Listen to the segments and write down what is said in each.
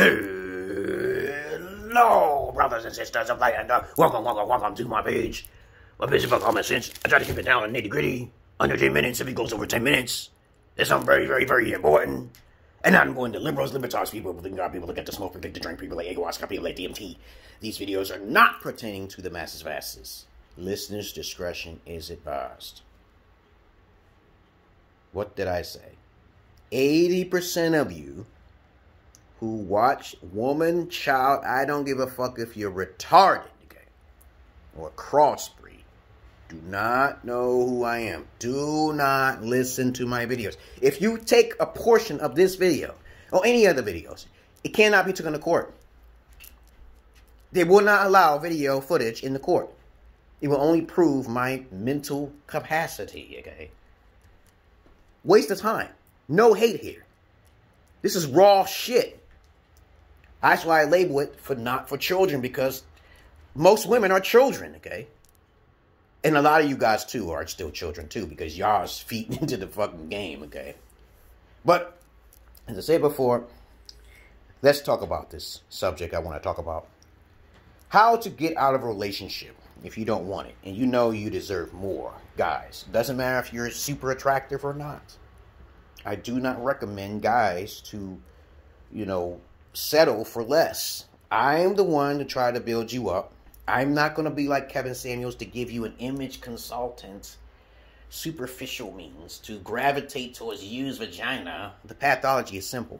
Hello, brothers and sisters of light and dark. Welcome to my page. My page is about common sense. I try to keep it down and nitty gritty. Under 10 minutes if it goes over 10 minutes. There's something very, very, very important. And I'm going to liberals, libertarians, people who think God, people that get to smoke, people that get to drink, people like Ayahuasca, people like DMT. These videos are not pertaining to the masses of asses. Listeners' discretion is advised. What did I say? 80% of you who watch woman, child, I don't give a fuck if you're retarded, okay, or crossbreed, do not know who I am. Do not listen to my videos. If you take a portion of this video or any other videos, it cannot be taken to court. They will not allow video footage in the court. It will only prove my mental capacity, okay? Waste of time. No hate here. This is raw shit. That's why I label it for not for children, because most women are children, okay? And a lot of you guys, too, are still children, too, because y'all's feet into the fucking game, okay? But, as I said before, let's talk about this subject I want to talk about. How to get out of a relationship if you don't want it, and you know you deserve more. Guys, doesn't matter if you're super attractive or not. I do not recommend guys to, you know, settle for less. I'm the one to try to build you up. I'm not going to be like Kevin Samuels to give you an image consultant, superficial means to gravitate towards used vagina. The pathology is simple.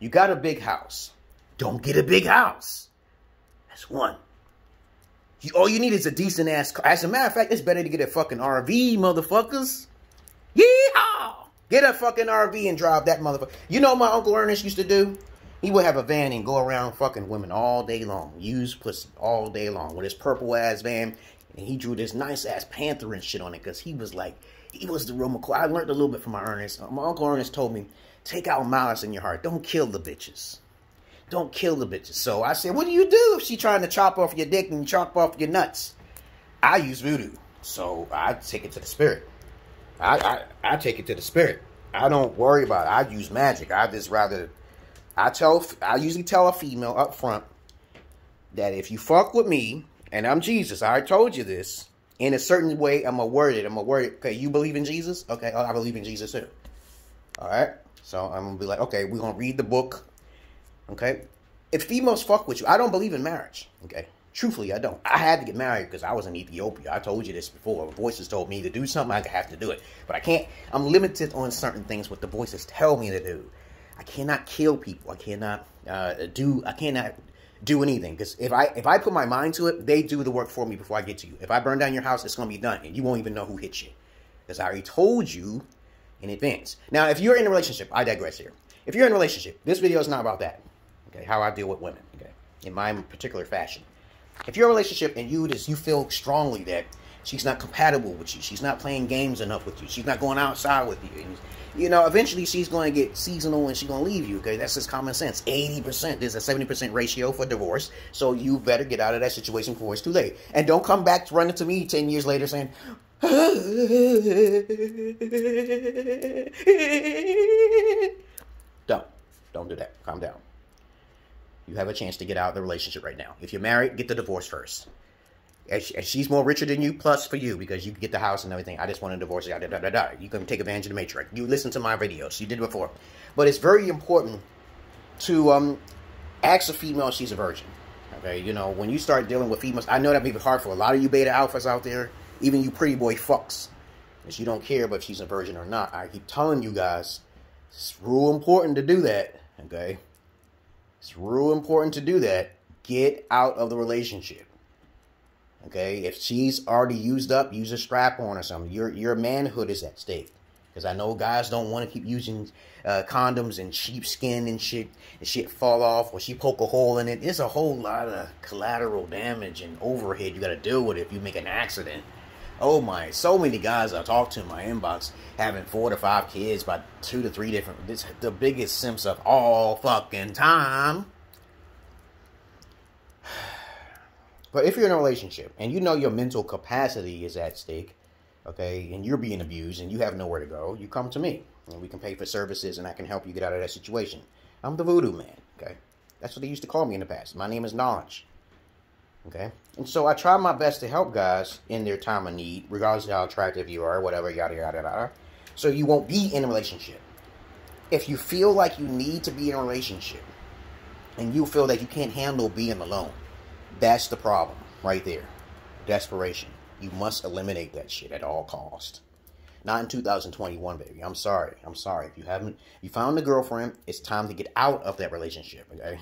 You got a big house. Don't get a big house. That's one. All you need is a decent ass car. As a matter of fact, it's better to get a fucking RV, motherfuckers. Yeehaw! Get a fucking RV and drive that motherfucker. You know what my Uncle Ernest used to do? He would have a van and go around fucking women all day long. Use pussy all day long with his purple-ass van. And he drew this nice-ass panther and shit on it because he was like, he was the real McCoy. I learned a little bit from my Ernest. My Uncle Ernest told me, take out malice in your heart. Don't kill the bitches. Don't kill the bitches. So I said, what do you do if she trying to chop off your dick and chop off your nuts? I use voodoo. So I take it to the spirit. I take it to the spirit. I don't worry about it. I use magic. I just rather... I usually tell a female up front that if you fuck with me, and I'm Jesus, I already told you this, in a certain way, I'm going to word it. I'm going to word it. Okay, you believe in Jesus? Okay, oh, I believe in Jesus too. All right? So I'm going to be like, okay, we're going to read the book. Okay? If females fuck with you, I don't believe in marriage. Okay? Truthfully, I don't. I had to get married because I was in Ethiopia. I told you this before. The voices told me to do something. I have to do it. But I can't. I'm limited on certain things what the voices tell me to do. I cannot kill people. I cannot do anything. Because if I put my mind to it, they do the work for me before I get to you. If I burn down your house, it's going to be done. And you won't even know who hit you. Because I already told you in advance. Now, if you're in a relationship, I digress here. If you're in a relationship, this video is not about that. Okay, how I deal with women. Okay, in my particular fashion. If you're in a relationship and you feel strongly that she's not compatible with you, she's not playing games enough with you, she's not going outside with you, and, you know, eventually she's going to get seasonal and she's going to leave you, okay? That's just common sense. 80%, there's a 70% ratio for divorce, so you better get out of that situation before it's too late. And don't come back running to me 10 years later saying, don't do that. Calm down. You have a chance to get out of the relationship right now. If you're married, get the divorce first. And she's more richer than you, plus for you, because you can get the house and everything. I just want to divorce you. You can take advantage of the matrix. You listen to my videos. You did it before. But it's very important to ask a female if she's a virgin. Okay, you know, when you start dealing with females, I know that may be hard for a lot of you beta alphas out there, even you pretty boy fucks, because you don't care if she's a virgin or not. I keep telling you guys, it's real important to do that, okay? It's real important to do that. Get out of the relationship. Okay? If she's already used up, use a strap on or something. Your manhood is at stake. Because I know guys don't want to keep using condoms and sheepskin and shit. And shit fall off or she poke a hole in it. There's a whole lot of collateral damage and overhead you got to deal with if you make an accident. Oh my, so many guys I talked to in my inbox having 4 to 5 kids by 2 to 3 different, this the biggest simps of all fucking time. But if you're in a relationship and you know your mental capacity is at stake, okay, and you're being abused and you have nowhere to go, you come to me and we can pay for services and I can help you get out of that situation. I'm the voodoo man, okay? That's what they used to call me in the past. My name is Knowledge. Okay? And so I try my best to help guys in their time of need, regardless of how attractive you are, whatever, yada, yada, yada. So you won't be in a relationship. If you feel like you need to be in a relationship, and you feel that you can't handle being alone, that's the problem right there. Desperation. You must eliminate that shit at all costs. Not in 2021, baby. I'm sorry. I'm sorry. If you haven't, you found a girlfriend, it's time to get out of that relationship, okay?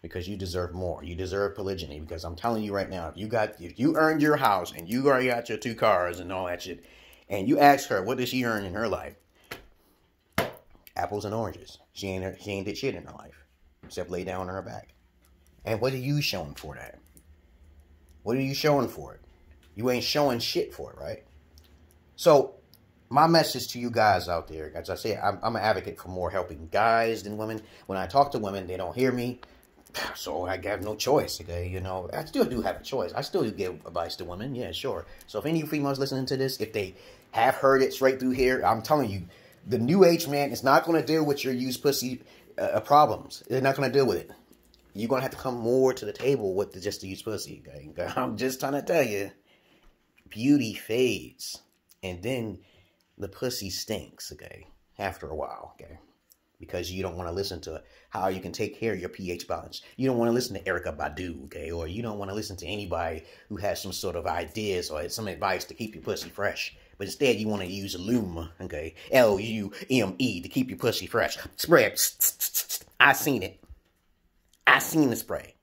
Because you deserve more. You deserve polygyny. Because I'm telling you right now, if you earned your house and you already got your 2 cars and all that shit, and you ask her what did she earn in her life, apples and oranges. She ain't did shit in her life except lay down on her back. And what are you showing for that? What are you showing for it? You ain't showing shit for it, right? So my message to you guys out there, as I say, I'm an advocate for more helping guys than women. When I talk to women, they don't hear me. So I have no choice, okay, you know, I still do have a choice, I still do give advice to women, yeah, sure, so if any females listening to this, if they have heard it straight through here, I'm telling you, the new age man is not going to deal with your used pussy problems, they're not going to deal with it, you're going to have to come more to the table with just the used pussy, okay, I'm just trying to tell you, beauty fades, and then the pussy stinks, okay, after a while, okay. Because you don't want to listen to how you can take care of your pH balance. You don't want to listen to Erica Badu, okay? Or you don't want to listen to anybody who has some sort of ideas or some advice to keep your pussy fresh. But instead, you want to use Lume, okay? L-U-M-E, to keep your pussy fresh. Spray. I seen it. I seen the spray.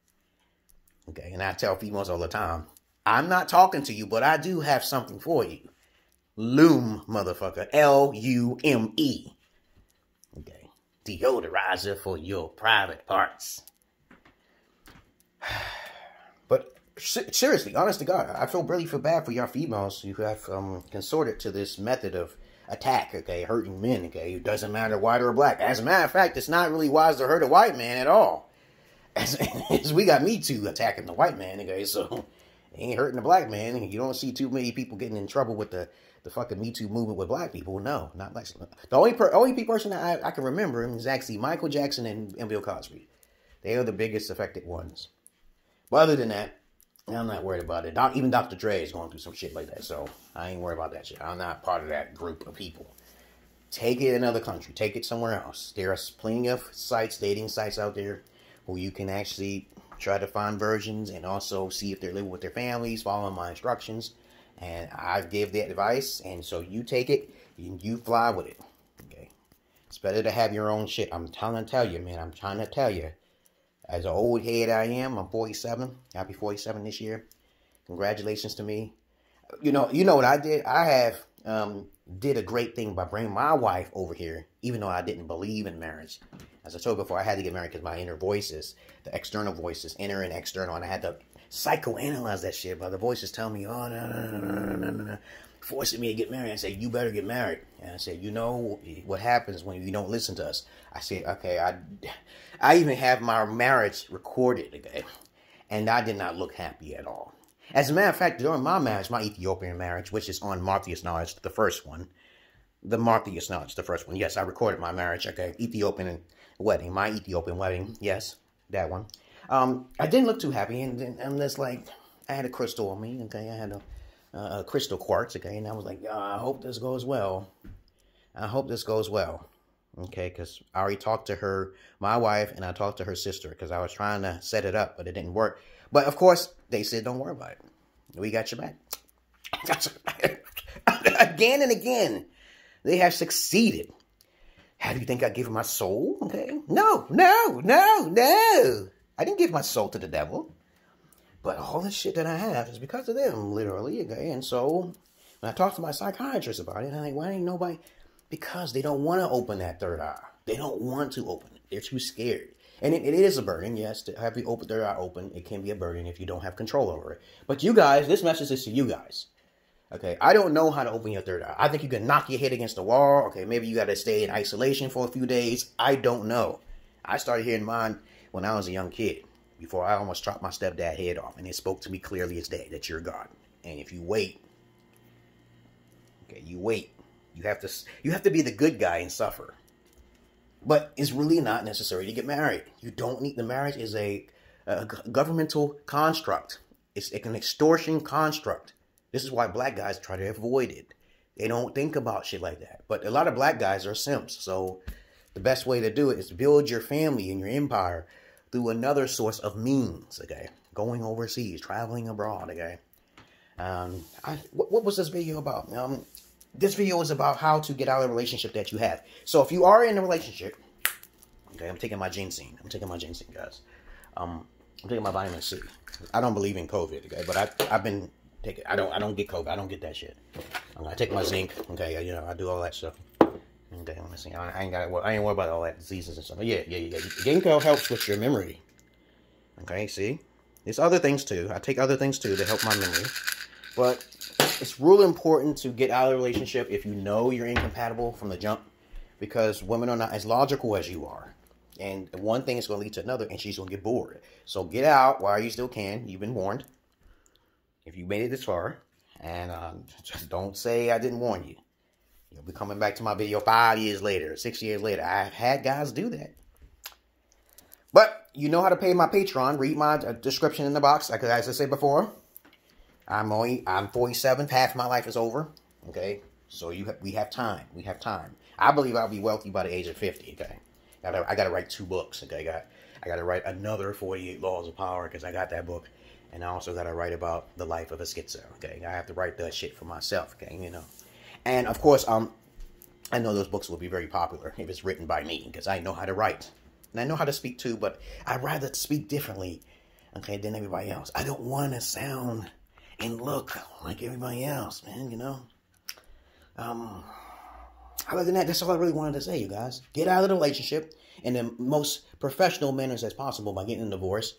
Okay, and I tell females all the time, I'm not talking to you, but I do have something for you. Lume, motherfucker. L-U-M-E. Okay. Deodorizer for your private parts. But seriously, honest to God, I really feel bad for y'all females who have consorted to this method of attack, okay, hurting men, okay, it doesn't matter white or black. As a matter of fact, it's not really wise to hurt a white man at all. As we got Me Too attacking the white man, okay, so it ain't hurting the black man. You don't see too many people getting in trouble with the fucking Me Too movement with black people. No, not black. The only person that I can remember is actually Michael Jackson and Bill Cosby. They are the biggest affected ones. But other than that, I'm not worried about it. Even Dr. Dre is going through some shit like that, so I ain't worried about that shit. I'm not part of that group of people. Take it another country. Take it somewhere else. There are plenty of sites, dating sites out there where you can actually try to find virgins and also see if they're living with their families, following my instructions. And I give the advice, and so you take it, and you fly with it, okay? It's better to have your own shit. I'm trying to tell you, man. I'm trying to tell you. As an old head I am, I'm 47. I'll be 47 this year. Congratulations to me. You know what I did? I have did a great thing by bringing my wife over here, even though I didn't believe in marriage. As I told you before, I had to get married because my inner voices, the external voices, inner and external, and I had to psychoanalyze that shit, but the voices tell me, oh, no, forcing me to get married. I said, you better get married. And I said, you know what happens when you don't listen to us? I said, okay, I even have my marriage recorded, okay? And I did not look happy at all. As a matter of fact, during my marriage, my Ethiopian marriage, which is on Marthious' Knowledge, the first one, yes, I recorded my marriage, okay, Ethiopian wedding, my Ethiopian wedding, yes, that one. I didn't look too happy, and I'm just like, I had a crystal on me, okay, I had a crystal quartz, okay, and I was like, oh, I hope this goes well, okay, because I already talked to her, my wife, and I talked to her sister, because I was trying to set it up, but it didn't work, but of course, they said, don't worry about it, we got your back, again and again, they have succeeded. How do you think I give my soul, okay, no, I didn't give my soul to the devil, but all this shit that I have is because of them, literally, okay, and so, when I talked to my psychiatrist about it, I'm like, why ain't nobody, because they don't want to open that third eye, they don't want to open it, they're too scared, and it is a burden, yes, to have your third eye open, it can be a burden if you don't have control over it, but you guys, this message is to you guys, okay, I don't know how to open your third eye, I think you can knock your head against the wall, okay, maybe you gotta stay in isolation for a few days, I don't know, I started hearing mine when I was a young kid, before I almost chopped my stepdad head off, and it spoke to me clearly as day that you're God. And if you wait, okay, you wait. You have to be the good guy and suffer. But it's really not necessary to get married. You don't need, the marriage is a governmental construct. It's an extortion construct. This is why black guys try to avoid it. They don't think about shit like that. But a lot of black guys are simps. So the best way to do it is build your family and your empire through another source of means, okay? Going overseas, traveling abroad, okay? What was this video about? This video is about how to get out of the relationship that you have. So if you are in a relationship, okay, I'm taking my ginseng. I'm taking my ginseng, guys. I'm taking my vitamin C. I don't believe in COVID, okay? But I've been taking. I don't get COVID. I don't get that shit. I take my zinc, okay. You know, I do all that stuff. Okay, let me see. I ain't got. Well, I ain't worried about all that diseases and stuff. But yeah. Ginkgo helps with your memory. Okay, see, there's other things too. I take other things too to help my memory, but. It's real important to get out of the relationship if you know you're incompatible from the jump, because women are not as logical as you are. And one thing is going to lead to another, and she's going to get bored. So get out while you still can. You've been warned. If you made it this far, and just don't say I didn't warn you. You'll be coming back to my video 5 years later, 6 years later. I had guys do that. But you know how to pay my Patreon. Read my description in the box, like I said before. I'm 47. Half my life is over. Okay, so we have time. We have time. I believe I'll be wealthy by the age of 50. Okay, I gotta write 2 books. Okay, I gotta write another 48 Laws of Power because I got that book, and I also gotta write about the life of a schizo. Okay, I have to write that shit for myself. Okay, you know, and of course, I know those books will be very popular if it's written by me because I know how to write and I know how to speak too. But I'd rather speak differently, okay, than everybody else. I don't want to sound and look like everybody else, man, you know. Other than that, that's all I really wanted to say, you guys. Get out of the relationship in the most professional manners as possible by getting a divorce.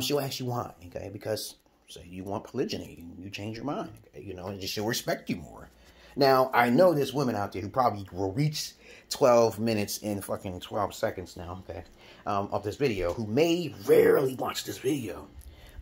She'll ask you why, okay? Because, say, you want polygyny, you change your mind, okay? You know, and she'll respect you more. Now, I know there's women out there who probably will reach 12 minutes in fucking 12 seconds now, okay, of this video, who may rarely watch this video.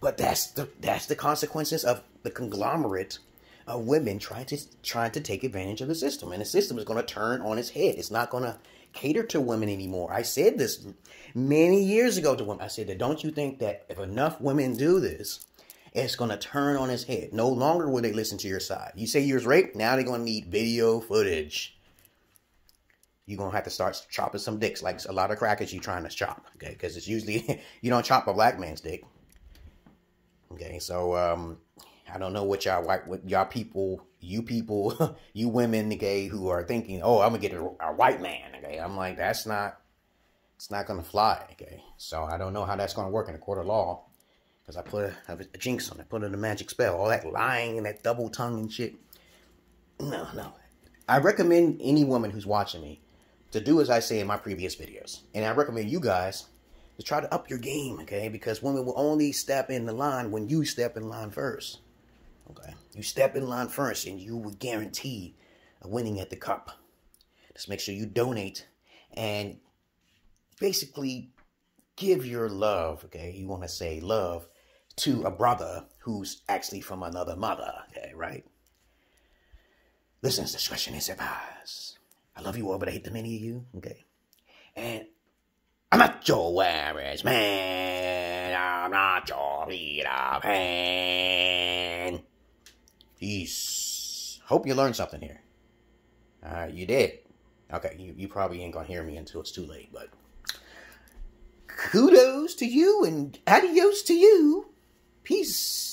But that's the consequences of the conglomerate of women trying to take advantage of the system. And the system is going to turn on its head. It's not going to cater to women anymore. I said this many years ago to women. I said that, don't you think that if enough women do this, it's going to turn on its head? No longer will they listen to your side. You say you was raped, now they're going to need video footage. You're going to have to start chopping some dicks like a lot of crackers you're trying to chop. Okay, because it's usually, you don't chop a black man's dick. Okay, so, I don't know what y'all people, you women, okay, who are thinking, oh, I'm gonna get a white man, okay, I'm like, that's not, it's not gonna fly, okay, so I don't know how that's gonna work in a court of law, because I put a jinx on it, put in a magic spell, all that lying and that double tongue and shit, no, I recommend any woman who's watching me to do as I say in my previous videos, and I recommend you guys to try to up your game, okay? Because women will only step in the line when you step in line first, okay? You step in line first and you will guarantee a winning at the cup. Just make sure you donate and basically give your love, okay? You want to say love to a brother who's actually from another mother, okay, right? Listeners, discretion is advised. I love you all, but I hate the many of you, okay? And I'm not your average man. I'm not your Peter Pan. Peace. Hope you learned something here. You did. Okay, you probably ain't gonna hear me until it's too late, but kudos to you and adios to you. Peace.